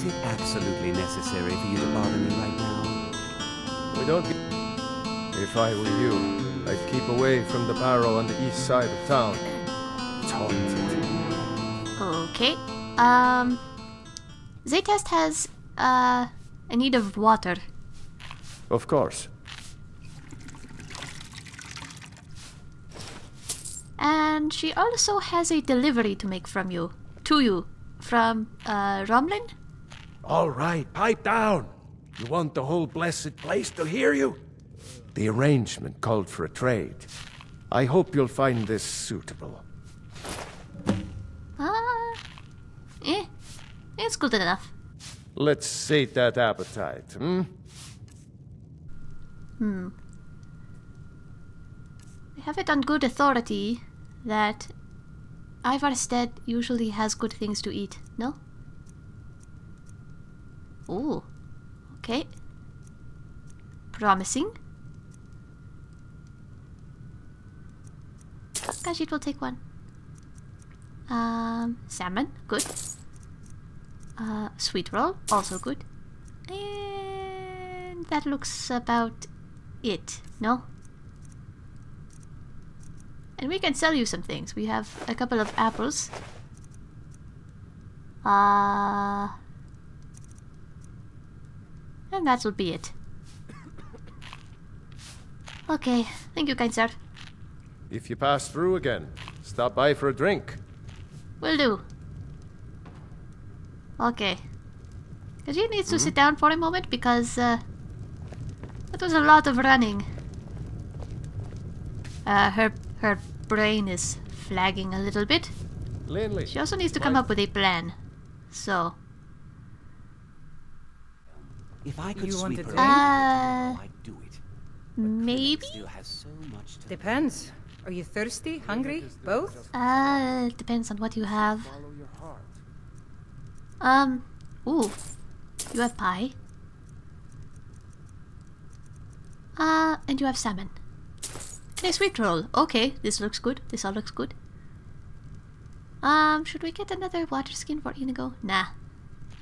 Is it absolutely necessary for you to bother me right now? We don't get... If I were you, I'd keep away from the barrow on the east side of town. It's haunted. Okay. Zaytest has, a need of water. Of course. And she also has a delivery to make from you. To you. From, Romlin? All right, pipe down! You want the whole blessed place to hear you? The arrangement called for a trade. I hope you'll find this suitable. It's good enough. Let's sate that appetite, hmm? I have it on good authority that Ivarstead usually has good things to eat, no? Ooh, okay. Promising. Khajiit will take one. Salmon, good. Sweet roll, also good. And that looks about it, no? And we can sell you some things. We have a couple of apples. And that will be it. Okay, thank you, kind sir. If you pass through again, stop by for a drink. Will do. Okay. Khajiit needs to sit down for a moment because that was a lot of running. Her brain is flagging a little bit. Lindley, she also needs to come up with a plan. So, if I could sweep her, I'd do it. Maybe. Depends. Are you thirsty, hungry, both? Depends on what you have. Ooh, you have pie. And you have salmon. A sweet roll. Okay, this looks good. This all looks good. Should we get another water skin for Inigo? Nah,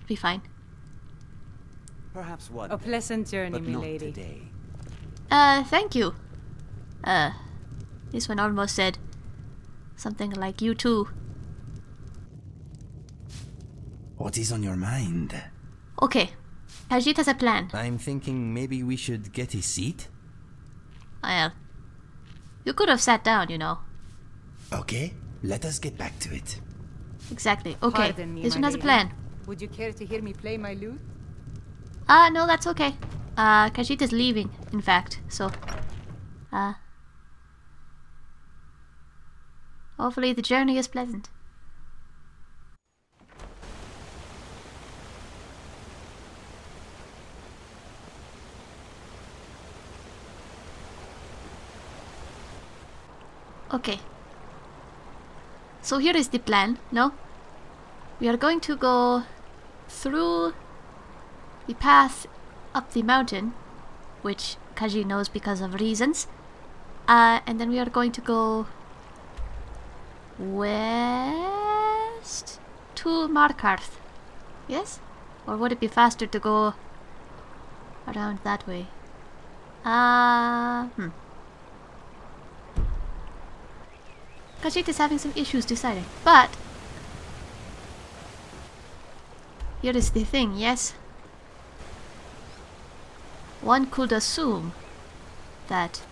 be fine. Perhaps one. A pleasant journey, my lady. Today. Thank you. This one almost said something like you too. What is on your mind? Okay, Khajiit has a plan. I'm thinking maybe we should get a seat. Well. You could have sat down, you know. Okay, let us get back to it. Exactly. Okay, this one has a plan. Would you care to hear me play my lute? No, that's okay. Khajiit is leaving, in fact, so... Hopefully the journey is pleasant. Okay, so here is the plan, no? We are going to go through the path up the mountain, which Khajiit knows because of reasons, and then we are going to go west to Markarth, yes? Or would it be faster to go around that way? Khajiit is having some issues deciding, but here is the thing, yes? One could assume that...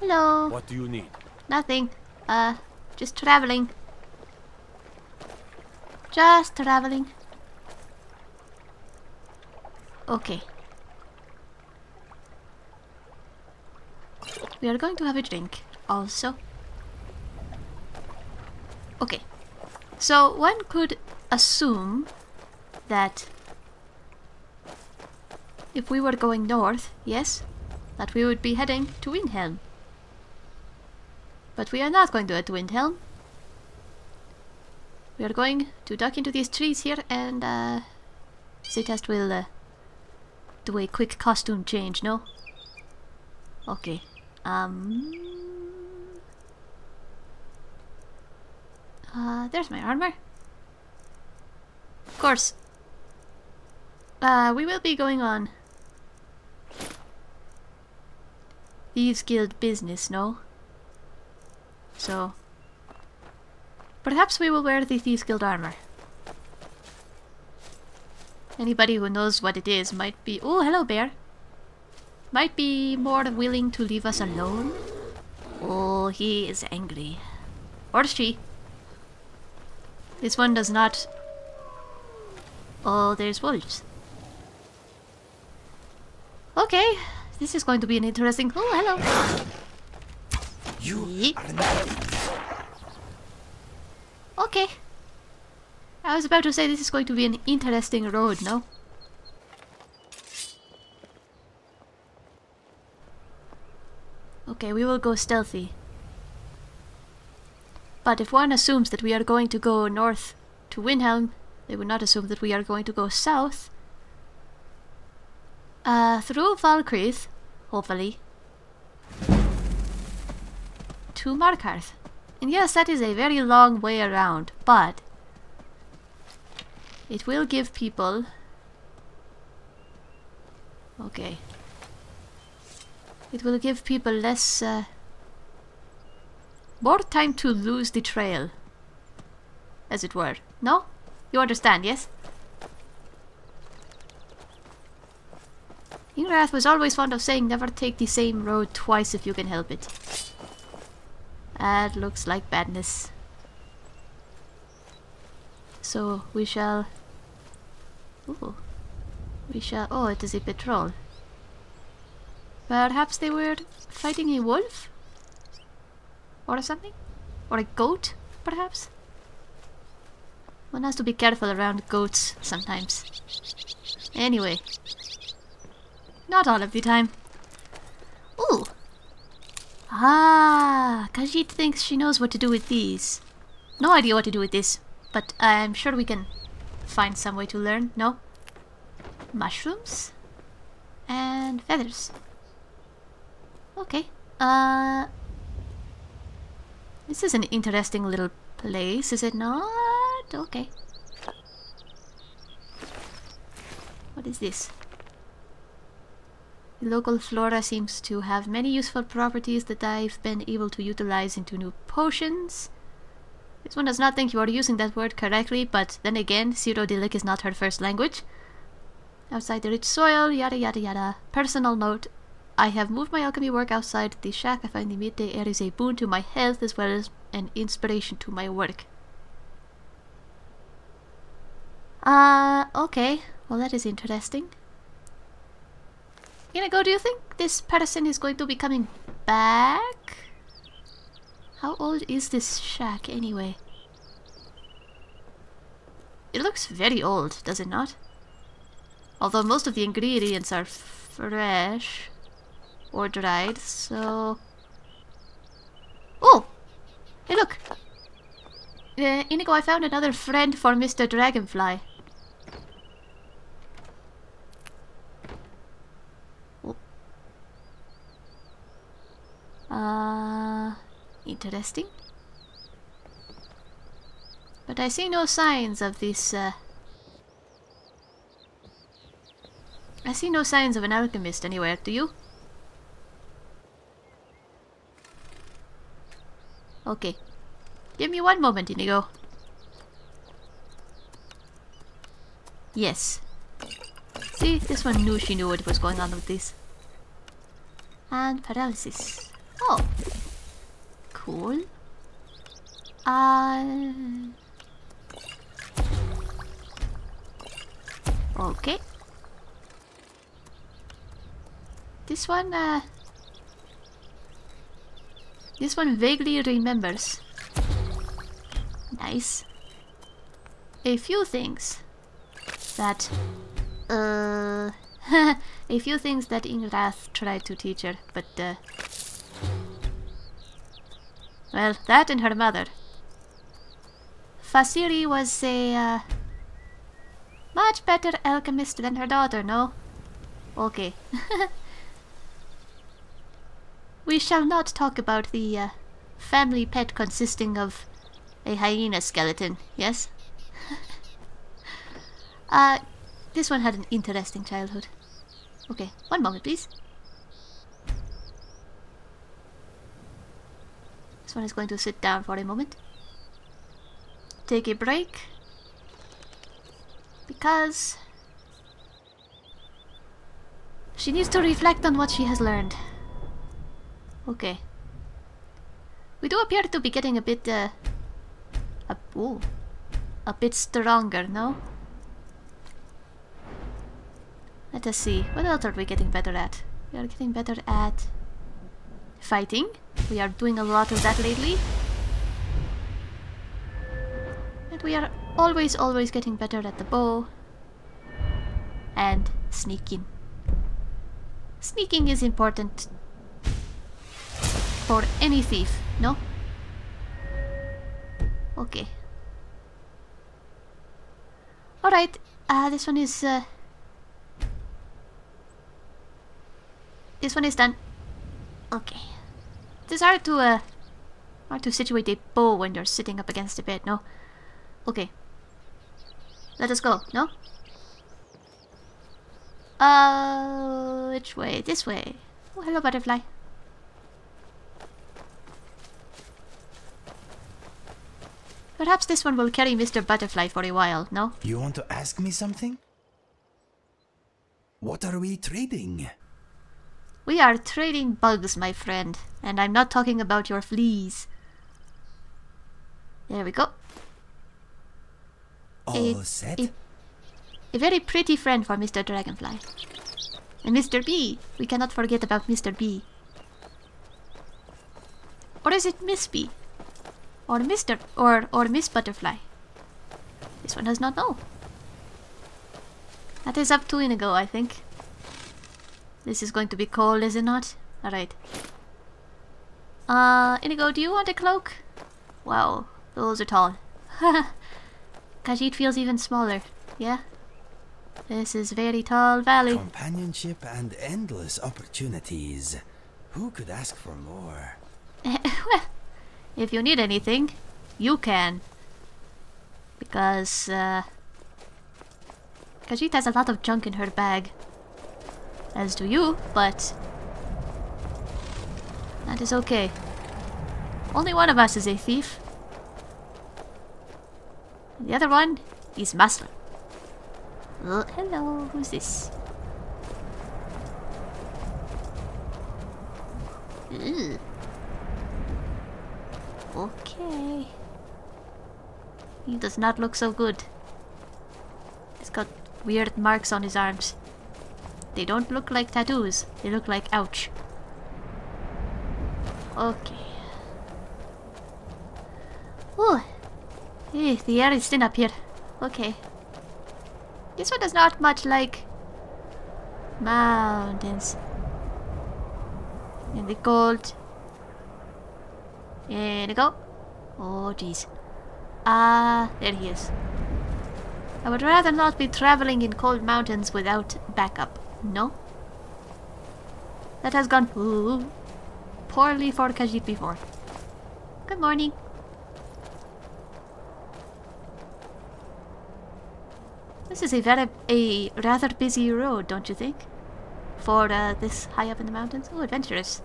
Hello! What do you need? Nothing. Just traveling. Just traveling. Okay. We are going to have a drink, also. Okay. So, one could assume that if we were going north, yes, that we would be heading to Windhelm. But we are not going to head to Windhelm. We are going to duck into these trees here and, Zaytest will, do a quick costume change, no? Okay. There's my armor. Of course. We will be going on Thieves Guild business, no? So perhaps we will wear the Thieves Guild armor. Anybody who knows what it is might be... Oh, hello, bear! Might be more willing to leave us alone. Oh, he is angry. Or she. This one does not... Oh, there's wolves. Okay, this is going to be an interesting... Oh, hello! You are... Okay. I was about to say this is going to be an interesting road, no? Okay, we will go stealthy. But if one assumes that we are going to go north to Windhelm, they would not assume that we are going to go south. Through Valcreeth, hopefully, to Markarth. And yes, that is a very long way around, but... it will give people... Okay. It will give people less... more time to lose the trail. As it were. No? You understand, yes? Ingrath was always fond of saying never take the same road twice if you can help it. That looks like badness. So we shall... Ooh. We shall... Oh, it is a patrol. Perhaps they were fighting a wolf? Or something? Or a goat, perhaps? One has to be careful around goats sometimes. Anyway. Not all of the time. Ooh! Ah! Khajiit thinks she knows what to do with these. No idea what to do with this. But I'm sure we can find some way to learn, no? Mushrooms? And feathers. Okay. This is an interesting little place, is it not? Okay. What is this? The local flora seems to have many useful properties that I've been able to utilize into new potions. This one does not think you are using that word correctly, but then again, Cyrodilic is not her first language. Outside the rich soil, yada yada yada. Personal note, I have moved my alchemy work outside the shack. I find the midday air is a boon to my health as well as an inspiration to my work. Okay. Well, that is interesting. Inigo, do you think this person is going to be coming back? How old is this shack, anyway? It looks very old, does it not? Although most of the ingredients are fresh or dried, so... Oh! Hey, look! Inigo, I found another friend for Mr. Dragonfly. Oh. Interesting. But I see no signs of this, I see no signs of an alchemist anywhere, do you? Okay. Give me one moment, Inigo. Yes. See, this one knew she knew what was going on with this. And paralysis. Oh! Cool. Okay. This one vaguely remembers. Nice. A few things that... a few things that Ingrath tried to teach her, but... well, that and her mother. Fasiri was a much better alchemist than her daughter, no? Okay. We shall not talk about the family pet consisting of a hyena skeleton, yes? This one had an interesting childhood. Okay, one moment, please. This one is going to sit down for a moment. Take a break. Because she needs to reflect on what she has learned. Okay. We do appear to be getting a bit, a bit stronger, no? Let us see. What else are we getting better at? We are getting better at fighting. We are doing a lot of that lately. And we are always getting better at the bow. And sneaking. Sneaking is important for any thief, no? Okay. Alright, this one is... this one is done. Okay. It's hard to situate a bow when you're sitting up against the bed, no? Okay. Let us go, no? Which way? This way. Oh, hello, butterfly. Perhaps this one will carry Mr. Butterfly for a while, no? You want to ask me something? What are we trading? We are trading bugs, my friend. And I'm not talking about your fleas. There we go. All set? A very pretty friend for Mr. Dragonfly. And Mr. B. We cannot forget about Mr. B. Or is it Miss B? Or Mr. or Miss Butterfly? This one does not know. That is up to Inigo, I think. This is going to be cold, is it not? Alright. Inigo, do you want a cloak? Wow, those are tall. Khajiit feels even smaller, yeah? This is very tall valley. Companionship and endless opportunities. Who could ask for more? Well, if you need anything, you can. Because, Khajiit has a lot of junk in her bag. As do you, but... that is okay. Only one of us is a thief. And the other one is Master. Oh, hello, who's this? Ew. Okay. He does not look so good. He's got weird marks on his arms. They don't look like tattoos. They look like ouch. Okay. Oh, hey, the air is thin up here. Okay. This one does not much like mountains. In the cold. There we go. Oh, jeez. Ah, there he is. I would rather not be traveling in cold mountains without backup. No? That has gone poorly for Khajiit before. Good morning. This is a rather busy road, don't you think? For this high up in the mountains? Oh, adventurous.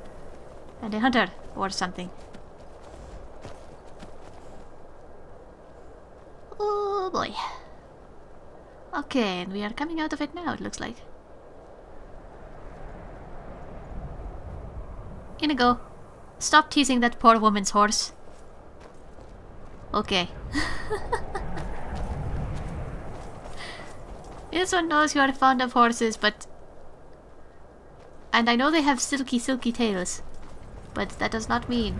And a hunter or something. Oh boy. Okay, and we are coming out of it now, it looks like. Inigo, stop teasing that poor woman's horse. Okay. This one knows you are fond of horses, but... and I know they have silky tails. But that does not mean...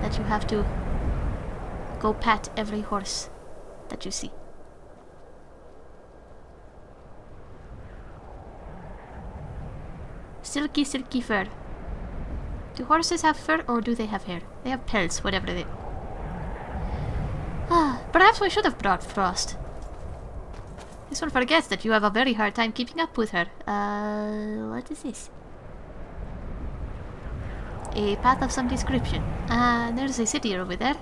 that you have to... go pat every horse that you see. Silky fur. Do horses have fur or do they have hair? They have pelts, whatever they... ah, perhaps we should have brought Frost. This one forgets that you have a very hard time keeping up with her. What is this? A path of some description. Ah, there's a city over there.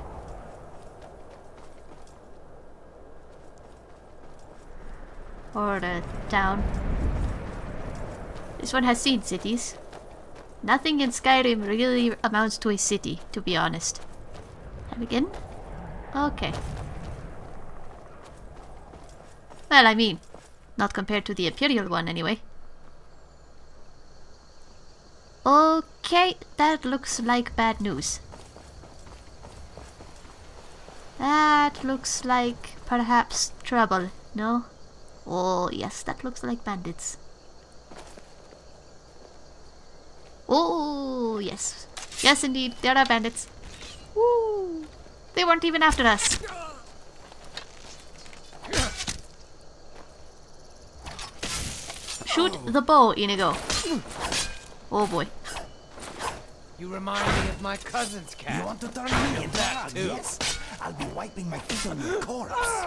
Or the town. This one has seen cities. Nothing in Skyrim really amounts to a city, to be honest. And again? Okay. Well, I mean, not compared to the Imperial one, anyway. Okay, that looks like bad news. That looks like perhaps trouble, no? Oh, yes, that looks like bandits. Oh, yes. Yes, indeed, there are bandits. Woo! They weren't even after us. Shoot the bow, Inigo. Oh boy. You remind me of my cousin's cat. You want to turn me into that too? Yes. I'll be wiping my feet on your corpse.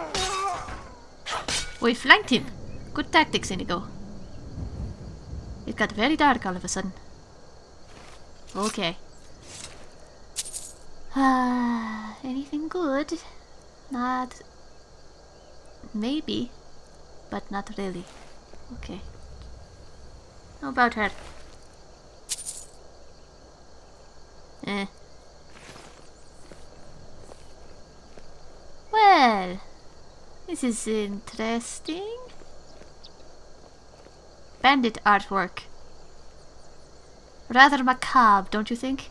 We flanked him. Good tactics, Inigo. It got very dark all of a sudden. Okay. Anything good? Not... Maybe. But not really. Okay. How about her? Eh. Well, this is interesting. Bandit artwork. Rather macabre, don't you think?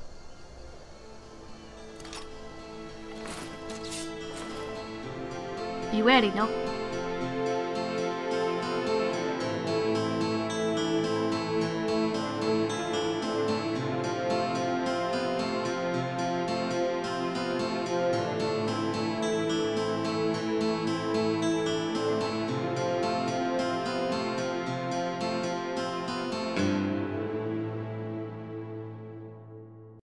Be wary, no?